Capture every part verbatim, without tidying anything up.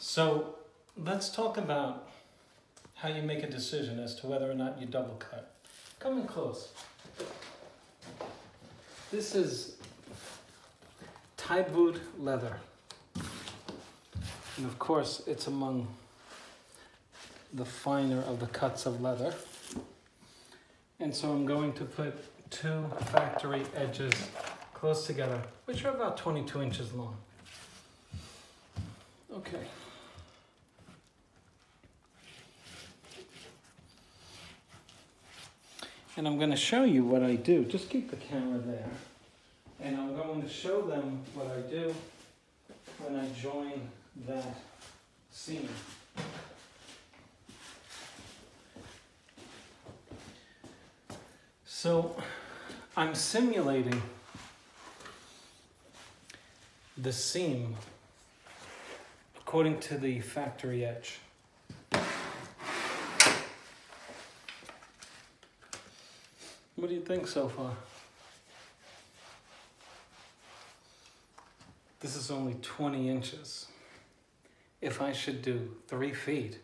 So let's talk about how you make a decision as to whether or not you double cut. Come in close. This is Thai boot leather. And of course, it's among the finer of the cuts of leather. And so I'm going to put two factory edges close together, which are about twenty-two inches long. Okay. And I'm going to show you what I do. Just keep the camera there. And I'm going to show them what I do when I join that seam. So I'm simulating the seam according to the factory edge. What do you think so far? This is only twenty inches. If I should do three feet,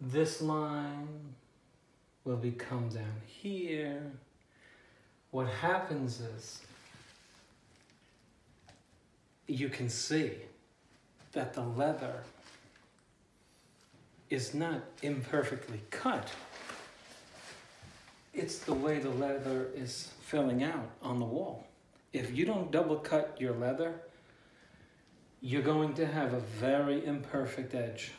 this line will be come down here. What happens is you can see that the leather is not imperfectly cut. It's the way the leather is filling out on the wall. If you don't double cut your leather, you're going to have a very imperfect edge.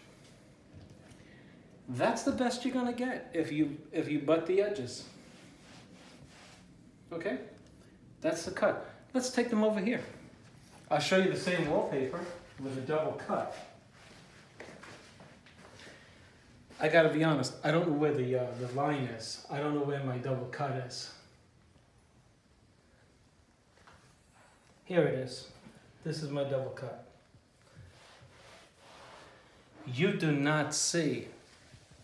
That's the best you're gonna get if you, if you butt the edges. Okay, that's the cut. Let's take them over here. I'll show you the same wallpaper with a double cut. I gotta be honest, I don't know where the, uh, the line is. I don't know where my double cut is. Here it is. This is my double cut. You do not see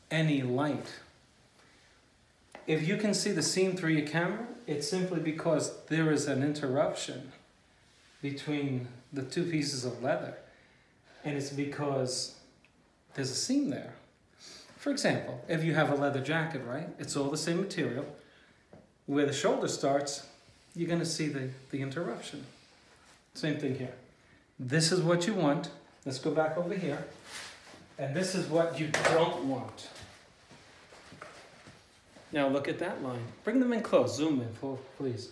any light. If you can see the seam through your camera, it's simply because there is an interruption between the two pieces of leather. And it's because there's a seam there. For example, if you have a leather jacket, right? It's all the same material. Where the shoulder starts, you're gonna see the, the interruption. Same thing here. This is what you want. Let's go back over here. And this is what you don't want. Now look at that line. Bring them in close, zoom in, please.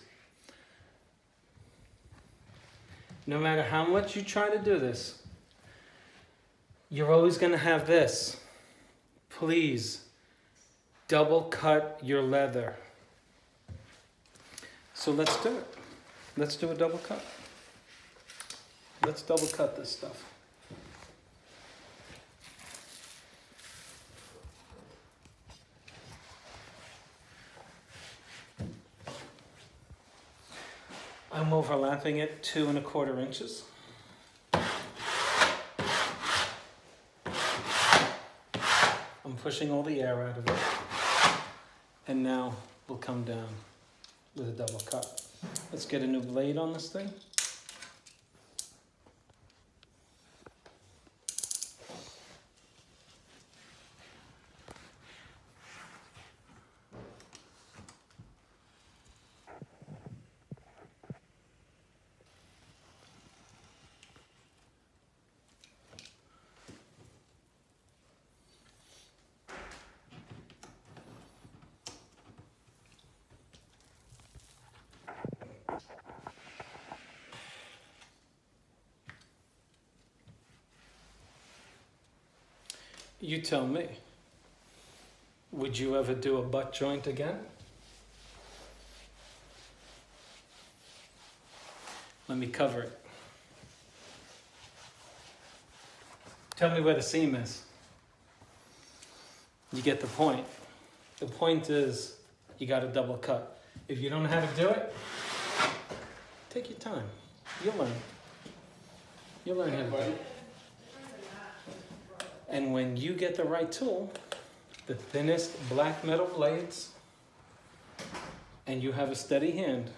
No matter how much you try to do this, you're always gonna have this. Please double cut your leather. So let's do it. Let's do a double cut. Let's double cut this stuff. I'm overlapping it two and a quarter inches. I'm pushing all the air out of it. And now we'll come down with a double cut. Let's get a new blade on this thing. You tell me, would you ever do a butt joint again? Let me cover it. Tell me where the seam is. You get the point. The point is you got to double cut. If you don't know how to do it, take your time. You'll learn. You'll learn how to do it. And when you get the right tool, the thinnest black metal blades, and you have a steady hand,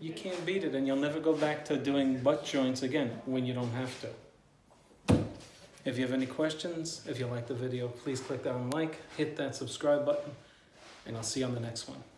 you can't beat it, and you'll never go back to doing butt joints again when you don't have to. If you have any questions, if you like the video, please click that on like, hit that subscribe button, and I'll see you on the next one.